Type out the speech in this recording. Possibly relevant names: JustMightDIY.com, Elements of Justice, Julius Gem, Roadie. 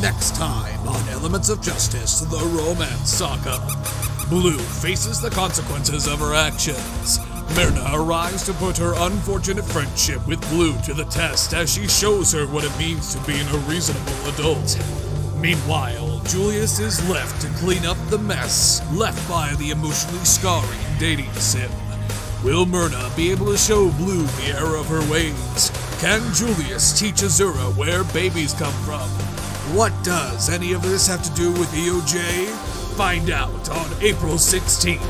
Next time on Elements of Justice, the romance saga. Blue faces the consequences of her actions. Myrna arrives to put her unfortunate friendship with Blue to the test as she shows her what it means to being a reasonable adult. Meanwhile, Julius is left to clean up the mess left by the emotionally scarring dating sim. Will Myrna be able to show Blue the error of her ways? Can Julius teach Azura where babies come from? What does any of this have to do with EOJ? Find out on April 16th.